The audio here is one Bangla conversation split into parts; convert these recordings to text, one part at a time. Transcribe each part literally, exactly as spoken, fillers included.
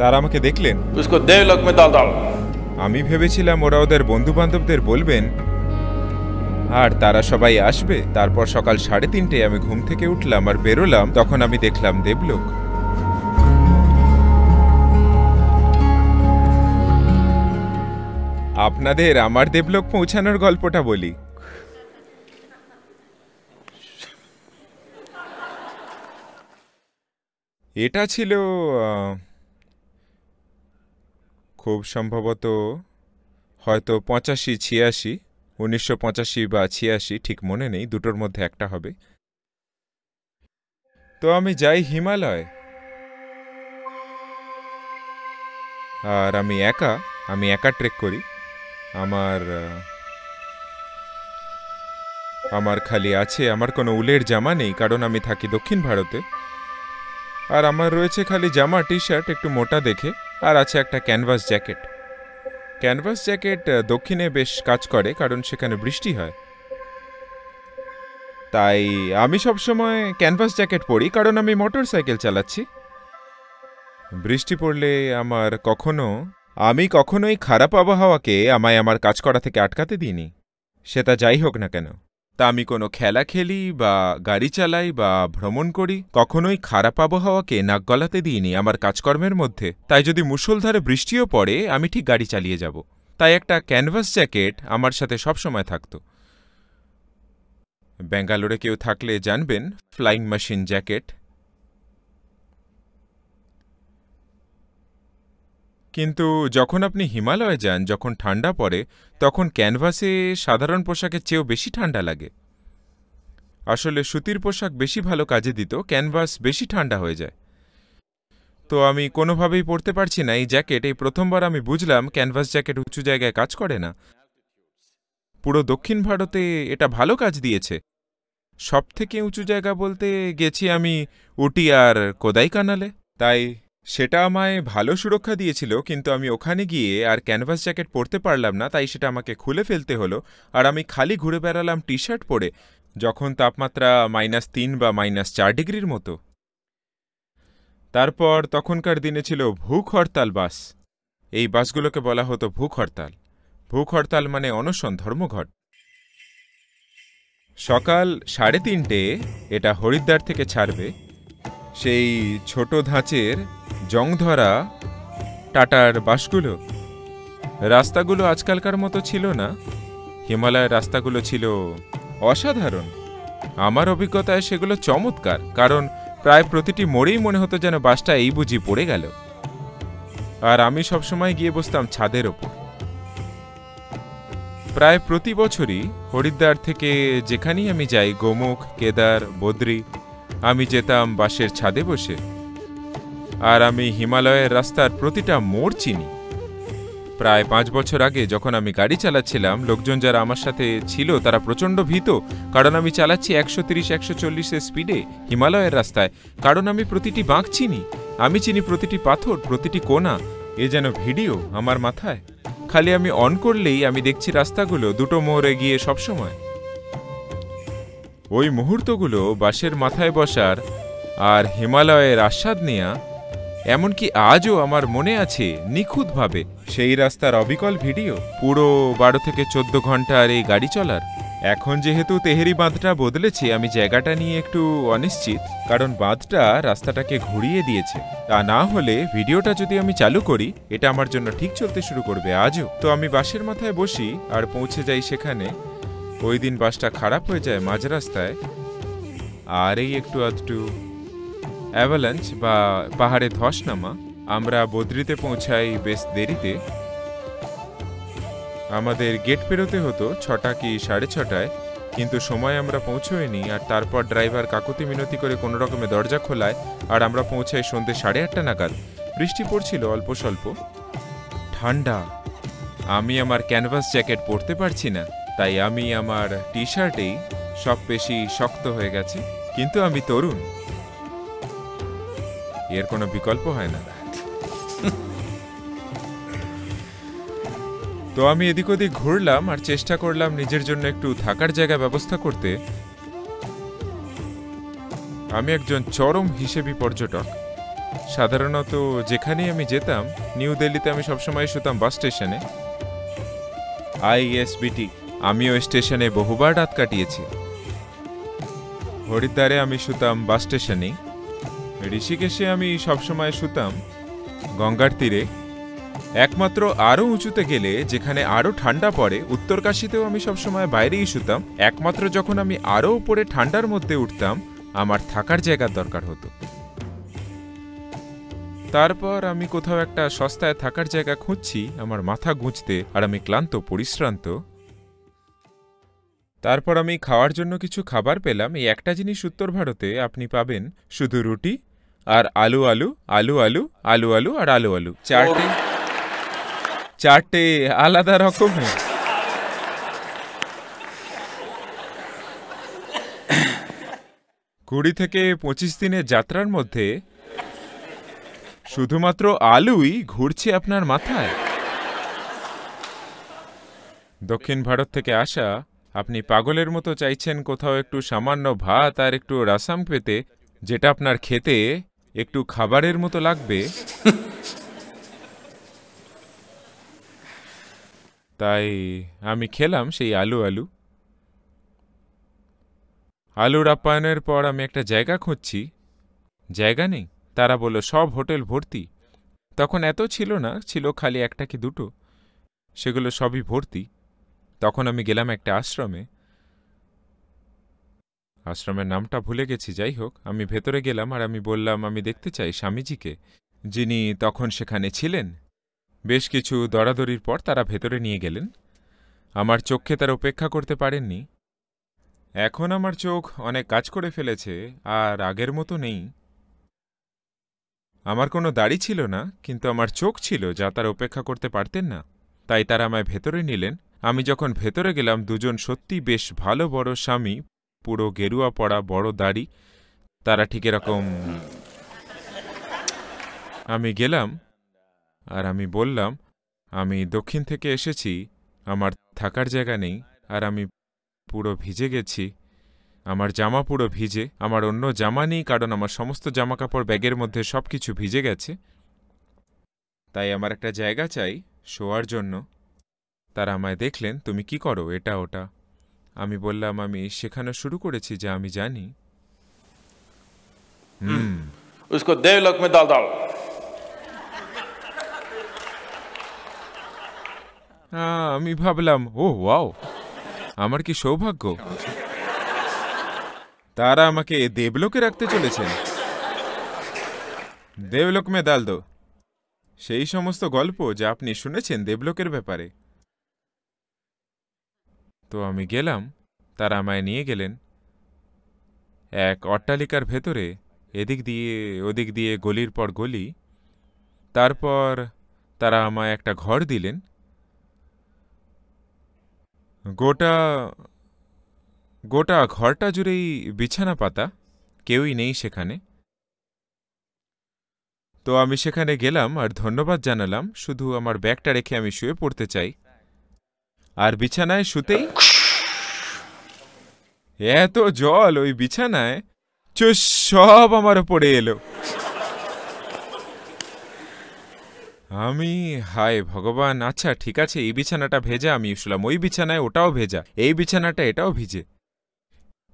তারা আমাকে দেখলেন। उसको देवलोक में डाल डालो। আমি ভেবেছিলাম ওরা ওদের বন্ধু বান্ধবদের বলবেন আর তারা সবাই আসবে। তারপর সকাল সাড়ে তিনটায় আমি ঘুম থেকে উঠলাম আর বেরোলাম। তখন আমি দেখলাম দেবলোক। আপনাদের আমার দেবলোক পৌঁছানোর গল্পটা বলি। এটা ছিল খুব সম্ভবত হয়তো পঁচাশি ছিয়াশি উনিশশো পঁচাশি বা ছিয়াশি, ঠিক মনে নেই, দুটোর মধ্যে একটা হবে। তো আমি যাই হিমালয় আর আমি একা আমি একা ট্রেক করি। আমার আমার খালি আছে আমার কোনো উলের জামা নেই, কারণ আমি থাকি দক্ষিণ ভারতে। আর আমার রয়েছে খালি জামা, টি শার্ট একটু মোটা দেখে, আর আছে একটা ক্যানভাস জ্যাকেট। ক্যানভাস জ্যাকেট দক্ষিণে বেশ কাজ করে কারণ সেখানে বৃষ্টি হয়, তাই আমি সবসময় ক্যানভাস জ্যাকেট পরি। কারণ আমি মোটর সাইকেল চালাচ্ছি, বৃষ্টি পড়লে আমার কখনো আমি কখনোই খারাপ আবহাওয়াকে আমায় আমার কাজ করা থেকে আটকাতে দিইনি, সেটা যাই হোক না কেন। তা আমি কোনো খেলা খেলি বা গাড়ি চালাই বা ভ্রমণ করি, কখনোই খারাপ আবহাওয়াকে নাক গলাতে দিইনি আমার কাজকর্মের মধ্যে। তাই যদি মুষলধারে বৃষ্টিও পড়ে আমি ঠিক গাড়ি চালিয়ে যাব। তাই একটা ক্যানভাস জ্যাকেট আমার সাথে সবসময় থাকত। ব্যাঙ্গালোরে কেউ থাকলে জানবেন ফ্লাইং মেশিন জ্যাকেট। কিন্তু যখন আপনি হিমালয়ে যান, যখন ঠান্ডা পড়ে, তখন ক্যানভাসে সাধারণ পোশাকের চেয়েও বেশি ঠান্ডা লাগে। আসলে সুতির পোশাক বেশি ভালো কাজে দিত, ক্যানভাস বেশি ঠান্ডা হয়ে যায়। তো আমি কোনোভাবেই পরতে পারছি না এই জ্যাকেট। এই প্রথমবার আমি বুঝলাম ক্যানভাস জ্যাকেট উঁচু জায়গায় কাজ করে না। পুরো দক্ষিণ ভারতে এটা ভালো কাজ দিয়েছে। সব থেকে উঁচু জায়গা বলতে গেছি আমি উটি আর কোদাইকানালে, তাই সেটা আমায় ভালো সুরক্ষা দিয়েছিল। কিন্তু আমি ওখানে গিয়ে আর ক্যানভাস জ্যাকেট পরতে পারলাম না, তাই সেটা আমাকে খুলে ফেলতে হলো। আর আমি খালি ঘুরে বেড়ালাম টি শার্ট পরে, যখন তাপমাত্রা মাইনাস তিন বা মাইনাস চার ডিগ্রির মতো। তারপর তখনকার দিনে ছিল ভুক হরতাল বাস। এই বাসগুলোকে বলা হতো ভুক হরতাল। ভুক হরতাল মানে অনশন, ধর্মঘট। সকাল সাড়ে তিনটে এটা হরিদ্বার থেকে ছাড়বে, সেই ছোট ধাঁচের জংধরা টাটার বাসগুলো। রাস্তাগুলো আজকালকার মতো ছিল না, হিমালয়ের রাস্তাগুলো ছিল অসাধারণ। আমার অভিজ্ঞতায় সেগুলো চমৎকার, কারণ প্রায় প্রতিটি মোড়েই মনে হতো যেন বাসটা এই বুঝি পড়ে গেল। আর আমি সবসময় গিয়ে বসতাম ছাদের ওপর। প্রায় প্রতি বছরই হরিদ্বার থেকে যেখানেই আমি যাই, গোমুখ, কেদার, বদ্রী, আমি যেতাম বাসের ছাদে বসে। আর আমি হিমালয়ের রাস্তার প্রতিটা মোড় চিনি। প্রায় পাঁচ বছর আগে যখন আমি গাড়ি চালাচ্ছিলাম, লোকজন যারা আমার সাথে ছিল তারা প্রচণ্ড ভীত, কারণ আমি চালাচ্ছি একশো তিরিশ একশো চল্লিশের স্পিডে হিমালয়ের রাস্তায়। কারণ আমি প্রতিটি বাঁক চিনি, আমি চিনি প্রতিটি পাথর, প্রতিটি কোণা। এ যেন ভিডিও আমার মাথায়। খালি আমি অন করলেই আমি দেখছি রাস্তাগুলো দুটো মোড়ে গিয়ে সবসময়। ওই মুহূর্তগুলো বাসের মাথায় বসার আর হিমালয়ের আস্বাদ নেয়া, এমনকি আজও আমার মনে আছে নিখুঁতভাবে সেই রাস্তার অবিকল ভিডিও, পুরো বারো থেকে চোদ্দ ঘন্টার এই গাড়ি চলার। এখন যেহেতু তেহেরি বাঁধটা বদলেছে, আমি জায়গাটা নিয়ে একটু অনিশ্চিত, কারণ বাঁধটা রাস্তাটাকে ঘুরিয়ে দিয়েছে। তা না হলে ভিডিওটা যদি আমি চালু করি, এটা আমার জন্য ঠিক চলতে শুরু করবে আজও। তো আমি বাসের মাথায় বসি আর পৌঁছে যাই সেখানে। ওই দিন বাসটা খারাপ হয়ে যায় মাঝ রাস্তায়, আর এই একটু আধটু অ্যাভালাঞ্চ বা পাহাড়ে ধস নামা। আমরা বদ্রিতে পৌঁছাই বেশ দেরিতে, আমাদের গেট পেরোতে হতো ছটা কি সাড়ে ছটায়, কিন্তু সময় আমরা পৌঁছোয়নি। আর তারপর ড্রাইভার কাকুতি মিনতি করে কোনো রকমে দরজা খোলায়, আর আমরা পৌঁছাই সন্ধ্যে সাড়ে আটটা নাগাদ। বৃষ্টি পড়ছিল অল্প স্বল্প, ঠান্ডা। আমি আমার ক্যানভাস জ্যাকেট পরতে পারছি না, তাই আমি আমার টি শার্টেই সব পেশি শক্ত হয়ে গেছে। কিন্তু আমি তরুণ, এর কোনো বিকল্প হয় না। তো আমি এদিক ওদিক ঘুরলাম আর চেষ্টা করলাম নিজের জন্য একটু থাকার জায়গা ব্যবস্থা করতে। আমি একজন চরম হিসেবি পর্যটক, সাধারণত যেখানেই আমি যেতাম নিউ দিল্লিতে আমি সব সময় শুতাম বাস স্টেশনে। আইএসবিটি আমিও স্টেশনে বহুবার রাত কাটিয়েছি। হরিদ্বারে আমি শুতাম বাস স্টেশনে, ঋষিকেশে আমি সব সময় শুতাম গঙ্গার তীরে। একমাত্র আরও উঁচুতে গেলে যেখানে আরও ঠান্ডা পড়ে উত্তরকাশীতেও আমি সবসময় বাইরেই শুতাম। একমাত্র যখন আমি আরও উপরে ঠান্ডার মধ্যে উঠতাম আমার থাকার জায়গার দরকার হতো। তারপর আমি কোথাও একটা সস্তায় থাকার জায়গা খুঁজছি আমার মাথা গুঁজতে, আর আমি ক্লান্ত পরিশ্রান্ত। তারপর আমি খাওয়ার জন্য কিছু খাবার পেলাম। এই একটা জিনিস উত্তর ভারতে আপনি পাবেন, শুধু রুটি আর আলু আলু আলু আলু আলু আলু আর আলু আলু, চারটে চারটে আলাদা রকমের। কুড়ি থেকে পঁচিশ দিনের যাত্রার মধ্যে শুধুমাত্র আলুই ঘুরছে আপনার মাথায়। দক্ষিণ ভারত থেকে আসা, আপনি পাগলের মতো চাইছেন কোথাও একটু সামান্য ভাত আর একটু রাসাম পেতে, যেটা আপনার খেতে একটু খাবারের মতো লাগবে। তাই আমি খেলাম সেই আলু আলু। আলুর আপ্যায়নের পর আমি একটা জায়গা খুঁজছি, জায়গা নেই। তারা বলল সব হোটেল ভর্তি। তখন এত ছিল না, ছিল খালি একটা কি দুটো, সেগুলো সবই ভর্তি। তখন আমি গেলাম একটা আশ্রমে, আশ্রমের নামটা ভুলে গেছি, যাই হোক। আমি ভেতরে গেলাম আর আমি বললাম আমি দেখতে চাই স্বামীজিকে, যিনি তখন সেখানে ছিলেন। বেশ কিছু দরাদরির পর তারা ভেতরে নিয়ে গেলেন। আমার চোখকে তারা উপেক্ষা করতে পারেননি। এখন আমার চোখ অনেক কাজ করে ফেলেছে আর আগের মতো নেই। আমার কোনো দাড়ি ছিল না, কিন্তু আমার চোখ ছিল যা তারা উপেক্ষা করতে পারতেন না। তাই তারা আমায় ভেতরে নিলেন। আমি যখন ভেতরে গেলাম, দুজন সত্যি বেশ ভালো বড় স্বামী, পুরো গেরুয়া পড়া, বড় দাড়ি, তারা ঠিক এরকম। আমি গেলাম আর আমি বললাম আমি দক্ষিণ থেকে এসেছি, আমার থাকার জায়গা নেই আর আমি পুরো ভিজে গেছি, আমার জামা পুরো ভিজে, আমার অন্য জামা নেই কারণ আমার সমস্ত জামাকাপড় ব্যাগের মধ্যে সব কিছু ভিজে গেছে। তাই আমার একটা জায়গা চাই শোয়ার জন্য। তারা আমায় দেখলেন, তুমি কি করো এটা ওটা। আমি বললাম আমি শেখানো শুরু করেছি যা আমি জানি। হুম उसको देवलोक में डाल डाल। আমি ভাবলাম ও ওয়াও, আমার কি সৌভাগ্য, তারা আমাকে দেবলোকে রাখতে চলেছেন। দেবলোক মে ডাল দো, সেই সমস্ত গল্প যা আপনি শুনেছেন দেবলোকের ব্যাপারে। তো আমি গেলাম, তারা আমায় নিয়ে গেলেন এক অট্টালিকার ভেতরে, এদিক দিয়ে ওদিক দিয়ে গলির পর গলি। তারপর তারা আমায় একটা ঘর দিলেন। গোটা গোটা ঘরটা জুড়েই বিছানা পাতা, কেউই নেই সেখানে। তো আমি সেখানে গেলাম আর ধন্যবাদ জানালাম, শুধু আমার ব্যাগটা রেখে আমি শুয়ে পড়তে চাই। আর বিছানায় শুতেই এত জল ওই বিছানায়, চুস সব আমার উপরে এলো। আমি হায় ভগবান, আচ্ছা ঠিক আছে, এই বিছানাটা ভেজা, আমি শুলাম ওই বিছানায়, ওটাও ভেজা, এই বিছানাটা এটাও ভিজে।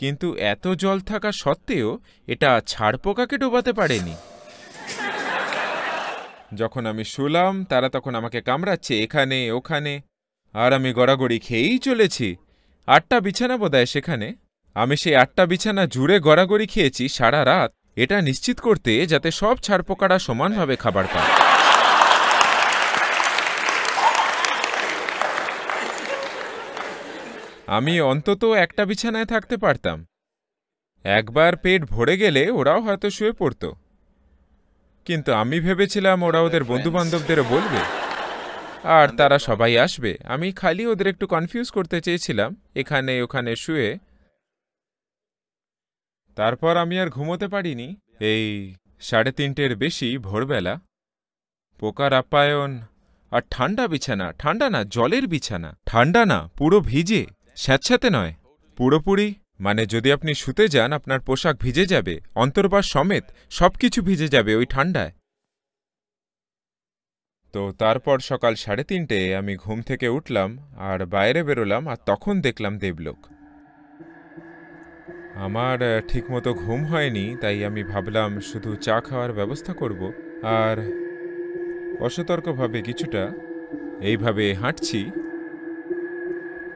কিন্তু এত জল থাকা সত্ত্বেও এটা ছাড় পোকাকে ডোবাতে পারেনি। যখন আমি শুলাম তারা তখন আমাকে কামড়াচ্ছে এখানে ওখানে, আর আমি গড়াগড়ি খেয়েই চলেছি। আটটা বিছানা বোধহয় সেখানে, আমি সেই আটটা বিছানা জুড়ে গড়াগড়ি খেয়েছি সারা রাত, এটা নিশ্চিত করতে যাতে সব ছাড়পোকারা সমানভাবে খাবার পায়। আমি অন্তত একটা বিছানায় থাকতে পারতাম, একবার পেট ভরে গেলে ওরাও হয়তো শুয়ে পড়ত। কিন্তু আমি ভেবেছিলাম ওরা ওদের বন্ধুবান্ধবদেরও বলবে আর তারা সবাই আসবে। আমি খালি ওদের একটু কনফিউজ করতে চেয়েছিলাম এখানে ওখানে শুয়ে। তারপর আমি আর ঘুমোতে পারিনি। এই সাড়ে তিনটের বেশি ভোরবেলা, পোকার আপ্যায়ন আর ঠান্ডা বিছানা, ঠান্ডা না জলের বিছানা, ঠান্ডা না পুরো ভিজে, স্যাঁতস্যাঁতে নয়, পুরোপুরি माने जोदि आपनी शुते जान आपनार पोशाक भिजे जाबे अंतर्बास समेत सबकिछु भिजे जाबे ओई ठांडाय। तो तारपर सकाल साढ़े तीनटे आमी घुम थेके उठलाम आर बाइरे बेरोलाम आर तखन देखलाम देवलोक। आमार ठीक मतो घुम हयनि ताई आमी भाबलाम शुधु चा खावार व्यवस्था करबो आर असतर्कभावे किछुटा एइभावे हांटछि।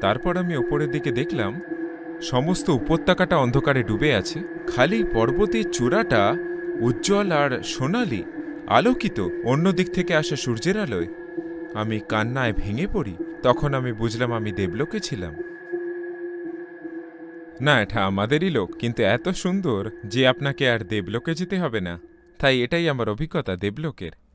तारपर आमी ओपरेर दिके देखलाम समस्त उपत्यकाटा अंधकारे डुबे आछे, खाली पर्वतेर चूड़ाटा उज्जवल आर सोनाली आलोकित अन्य दिक थेके आसा सूर्येर आलोय। आमी कान्नाय भेंगे पड़ी। तखन आमी बुझलाम आमी देवलोके छिलाम। ना एटा आमादेरই लोक, किन्तु एत सुंदर जे आपनाके आर देवलोके जेते हबे ना, ताई एटाई आमार अभिज्ञता देवलोकेर।